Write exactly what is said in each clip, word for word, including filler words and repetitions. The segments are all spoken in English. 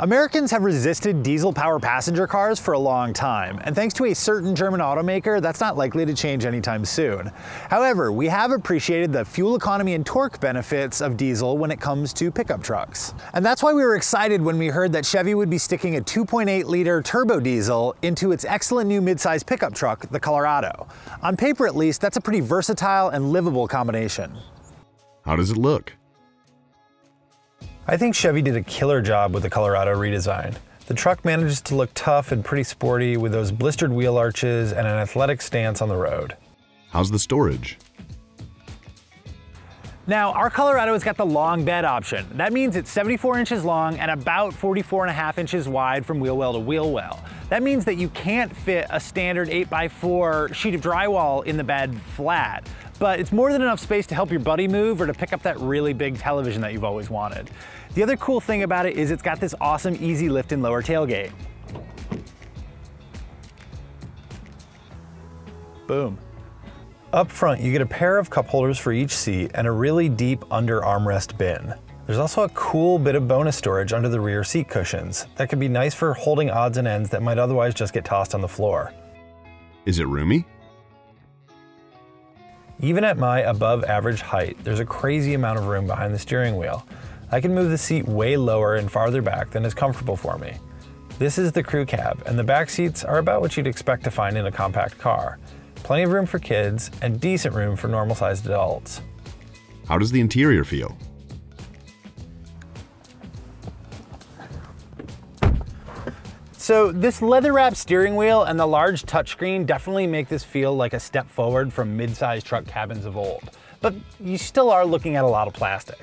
Americans have resisted diesel-powered passenger cars for a long time, and thanks to a certain German automaker, that's not likely to change anytime soon. However, we have appreciated the fuel economy and torque benefits of diesel when it comes to pickup trucks. And that's why we were excited when we heard that Chevy would be sticking a two point eight liter turbo diesel into its excellent new midsize pickup truck, the Colorado. On paper at least, that's a pretty versatile and livable combination. How does it look? I think Chevy did a killer job with the Colorado redesign. The truck manages to look tough and pretty sporty with those blistered wheel arches and an athletic stance on the road. How's the storage? Now, our Colorado has got the long bed option. That means it's seventy-four inches long and about forty-four and a half inches wide from wheel well to wheel well. That means that you can't fit a standard eight by four sheet of drywall in the bed flat, but it's more than enough space to help your buddy move or to pick up that really big television that you've always wanted. The other cool thing about it is it's got this awesome easy lift and lower tailgate. Boom. Up front, you get a pair of cup holders for each seat and a really deep under armrest bin. There's also a cool bit of bonus storage under the rear seat cushions that could be nice for holding odds and ends that might otherwise just get tossed on the floor. Is it roomy? Even at my above average height, there's a crazy amount of room behind the steering wheel. I can move the seat way lower and farther back than is comfortable for me. This is the crew cab, and the back seats are about what you'd expect to find in a compact car. Plenty of room for kids and decent room for normal-sized adults. How does the interior feel? So this leather-wrapped steering wheel and the large touchscreen definitely make this feel like a step forward from mid-size truck cabins of old, but you still are looking at a lot of plastic.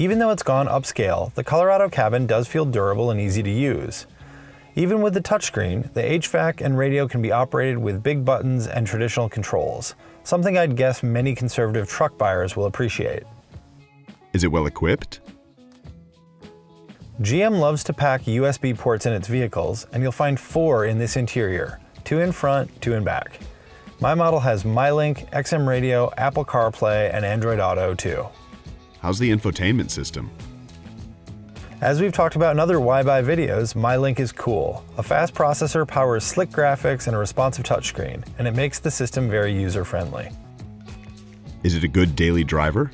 Even though it's gone upscale, the Colorado cabin does feel durable and easy to use. Even with the touchscreen, the H V A C and radio can be operated with big buttons and traditional controls, something I'd guess many conservative truck buyers will appreciate. Is it well equipped? G M loves to pack U S B ports in its vehicles, and you'll find four in this interior, two in front, two in back. My model has MyLink, X M Radio, Apple CarPlay, and Android Auto too. How's the infotainment system? As we've talked about in other Why Buy videos, MyLink is cool. A fast processor powers slick graphics and a responsive touchscreen, and it makes the system very user-friendly. Is it a good daily driver?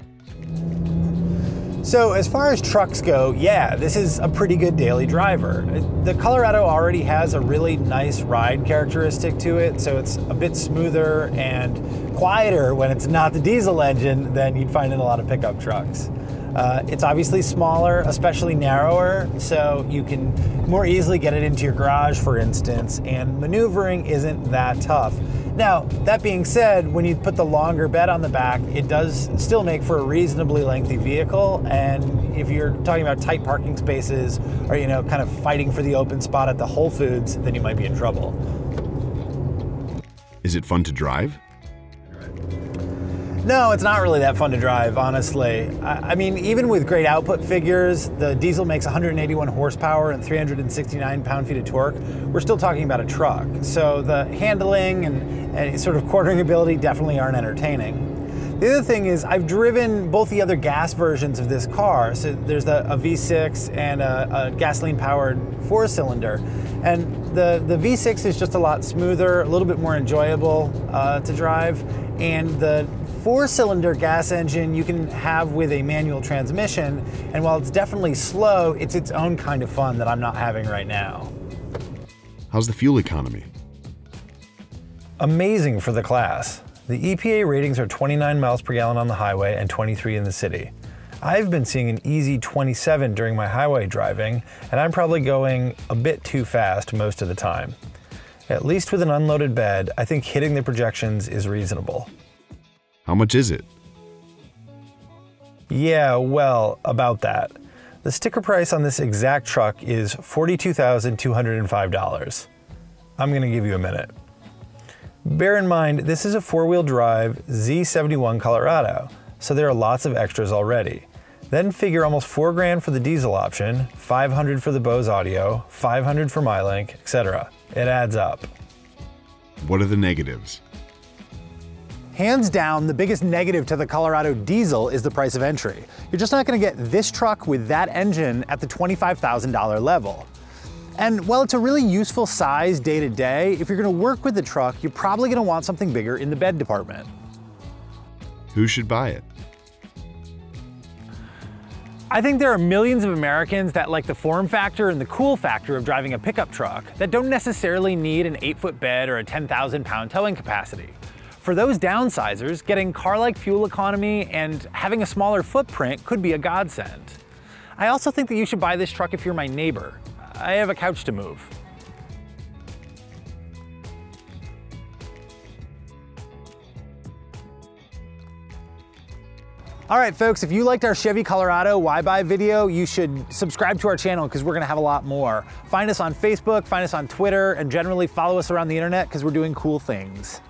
So as far as trucks go, yeah, this is a pretty good daily driver. The Colorado already has a really nice ride characteristic to it, so it's a bit smoother and quieter when it's not the diesel engine than you'd find in a lot of pickup trucks. Uh, it's obviously smaller, especially narrower, so you can more easily get it into your garage, for instance, and maneuvering isn't that tough. Now, that being said, when you put the longer bed on the back, it does still make for a reasonably lengthy vehicle, and if you're talking about tight parking spaces or, you know, kind of fighting for the open spot at the Whole Foods, then you might be in trouble. Is it fun to drive? No, it's not really that fun to drive, honestly. I, I mean, even with great output figures, the diesel makes one hundred eighty-one horsepower and three hundred sixty-nine pound-feet of torque. We're still talking about a truck, so the handling and, and sort of quartering ability definitely aren't entertaining. The other thing is I've driven both the other gas versions of this car. So there's the, a V six and a, a gasoline-powered four-cylinder. And the, the V six is just a lot smoother, a little bit more enjoyable uh, to drive, and the four-cylinder gas engine you can have with a manual transmission, and while it's definitely slow, it's its own kind of fun that I'm not having right now. How's the fuel economy? Amazing for the class. The E P A ratings are twenty-nine miles per gallon on the highway and twenty-three in the city. I've been seeing an easy twenty-seven during my highway driving, and I'm probably going a bit too fast most of the time. At least with an unloaded bed, I think hitting the projections is reasonable. How much is it? Yeah, well, about that. The sticker price on this exact truck is forty-two thousand two hundred five dollars. I'm gonna give you a minute. Bear in mind, this is a four-wheel drive Z seventy-one Colorado, so there are lots of extras already. Then figure almost four grand for the diesel option, five hundred for the Bose Audio, five hundred for MyLink, et cetera. It adds up. What are the negatives? Hands down, the biggest negative to the Colorado diesel is the price of entry. You're just not gonna get this truck with that engine at the twenty-five thousand dollar level. And while it's a really useful size day to day, if you're gonna work with the truck, you're probably gonna want something bigger in the bed department. Who should buy it? I think there are millions of Americans that like the form factor and the cool factor of driving a pickup truck that don't necessarily need an eight foot bed or a ten thousand pound towing capacity. For those downsizers, getting car-like fuel economy and having a smaller footprint could be a godsend. I also think that you should buy this truck if you're my neighbor. I have a couch to move. All right, folks, if you liked our Chevy Colorado Why Buy video, you should subscribe to our channel because we're gonna have a lot more. Find us on Facebook, find us on Twitter, and generally follow us around the internet because we're doing cool things.